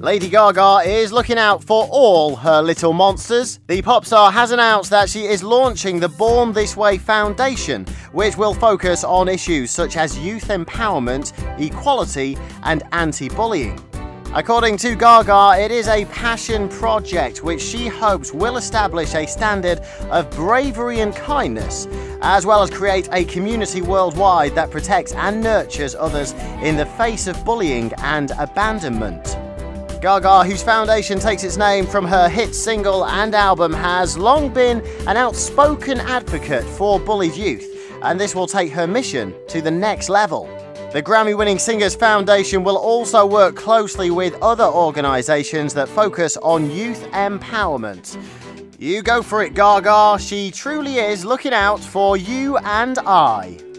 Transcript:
Lady Gaga is looking out for all her little monsters. The pop star has announced that she is launching the Born This Way Foundation, which will focus on issues such as youth empowerment, equality, and anti-bullying. According to Gaga, it is a passion project which she hopes will establish a standard of bravery and kindness, as well as create a community worldwide that protects and nurtures others in the face of bullying and abandonment. Gaga, whose foundation takes its name from her hit single and album, has long been an outspoken advocate for bullied youth, and this will take her mission to the next level. The Grammy-winning Singers Foundation will also work closely with other organisations that focus on youth empowerment. You go for it, Gaga. She truly is looking out for you and I.